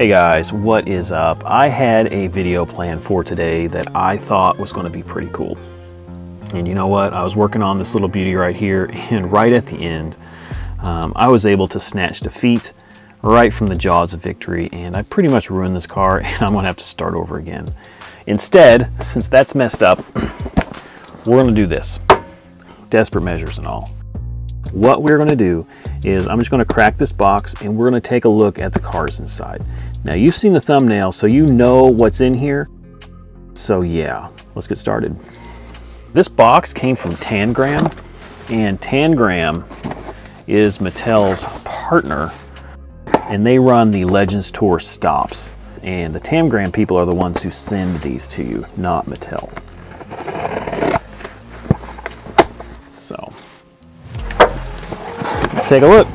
Hey guys, what is up? I had a video planned for today that I thought was going to be pretty cool. And you know what? I was working on this little beauty right here, and right at the end, I was able to snatch defeat right from the jaws of victory, and I pretty much ruined this car, and I'm going to have to start over again. Instead, since that's messed up, we're going to do this. Desperate measures and all. What we're going to do is I'm just going to crack this box and we're going to take a look at the cars inside. Now you've seen the thumbnail, so you know what's in here. So yeah, let's get started. This box came from Tangram, and Tangram is Mattel's partner, and they run the Legends Tour stops. And the Tangram people are the ones who send these to you, not Mattel. So let's take a look.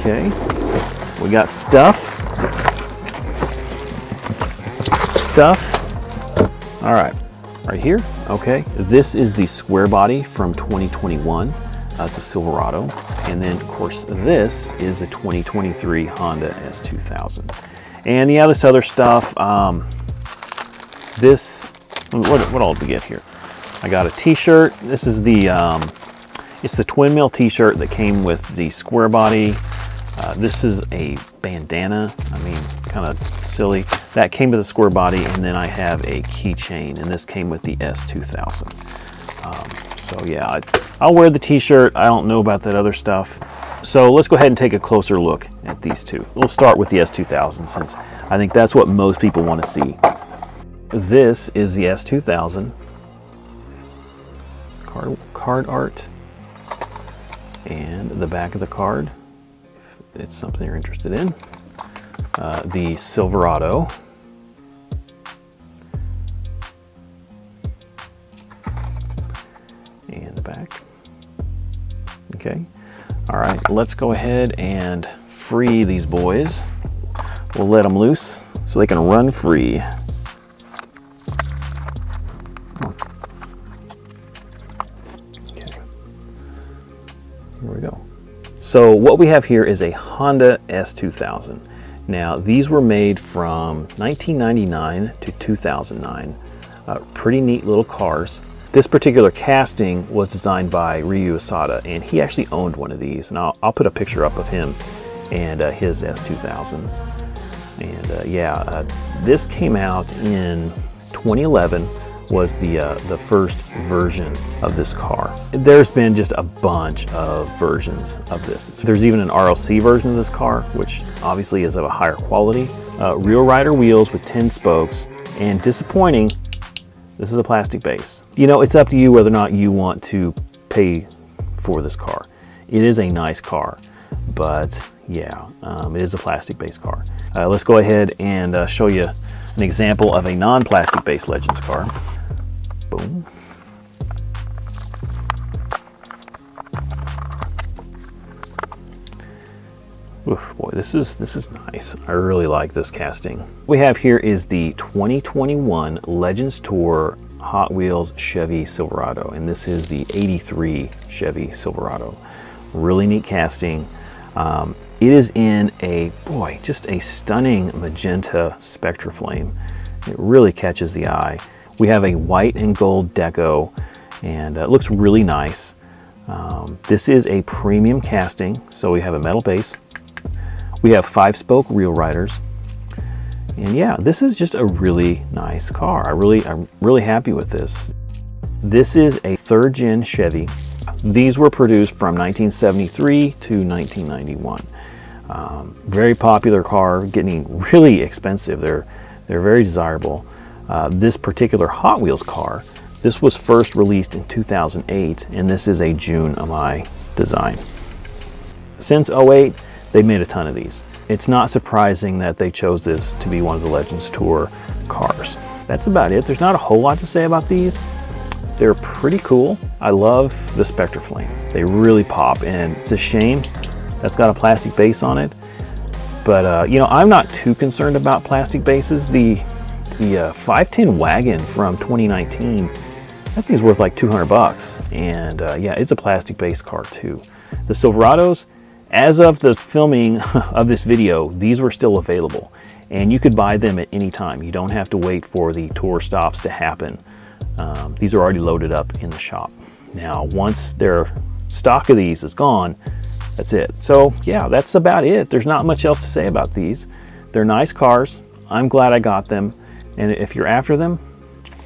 Okay, we got stuff. All right, right here. Okay, this is the Square Body from 2021. It's a Silverado, and then of course this is a 2023 Honda S2000. And yeah, this other stuff. What all did we get here? I got a t-shirt. This is the, it's the Twin Mill t-shirt that came with the Square Body. This is a bandana. I mean, kind of silly. That came with the Square Body, and then I have a keychain, and this came with the S2000. So yeah, I'll wear the t-shirt. I don't know about that other stuff. So let's go ahead and take a closer look at these two. We'll start with the S2000 since I think that's what most people want to see. This is the S2000. Card art and the back of the card if it's something you're interested in. The Silverado, and the back. Okay, all right, let's go ahead and free these boys. We'll let them loose so they can run free. Here we go. So what we have here is a Honda S2000. Now these were made from 1999 to 2009. Pretty neat little cars. This particular casting was designed by Ryu Asada, and he actually owned one of these. And I'll put a picture up of him and his S2000. And this came out in 2011. Was the first version of this car. There's been just a bunch of versions of this. There's even an RLC version of this car, which obviously is of a higher quality. Real rider wheels with 10 spokes, and disappointing, this is a plastic base. You know, it's up to you whether or not you want to pay for this car. It is a nice car, but yeah, it is a plastic-based car. Let's go ahead and show you an example of a non-plastic-based Legends car. Boom. Oof, boy, this is nice. I really like this casting. What we have here is the 2021 Legends Tour Hot Wheels Chevy Silverado, and this is the 83 Chevy Silverado. Really neat casting. It is in a, boy, just a stunning magenta Spectra Flame. It really catches the eye. We have a white and gold deco, and it looks really nice. This is a premium casting, so we have a metal base. We have 5-spoke real riders. And yeah, this is just a really nice car. I'm really happy with this. This is a 3rd-gen Chevy. These were produced from 1973 to 1991. Very popular car, getting really expensive. They're very desirable. This particular Hot Wheels car, this was first released in 2008, and this is a June Amai design. Since 2008, they've made a ton of these. It's not surprising that they chose this to be one of the Legends Tour cars. That's about it. There's not a whole lot to say about these. They're pretty cool. I love the Spectra Flame. They really pop, and it's a shame that's got a plastic base on it. But you know, I'm not too concerned about plastic bases. The 510 wagon from 2019, that thing's worth like $200 bucks. And yeah, it's a plastic base car too. The Silverados, As of the filming of this video, these were still available, and you could buy them at any time. You don't have to wait for the tour stops to happen. These are already loaded up in the shop. Now, once their stock of these is gone, that's it. So yeah, that's about it. There's not much else to say about these. They're nice cars. I'm glad I got them. And if you're after them,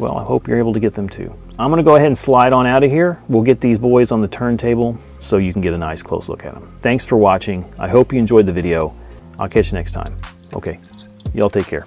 well, I hope you're able to get them too. I'm gonna go ahead and slide on out of here. We'll get these boys on the turntable so you can get a nice close look at them. Thanks for watching. I hope you enjoyed the video. I'll catch you next time. Okay, y'all take care.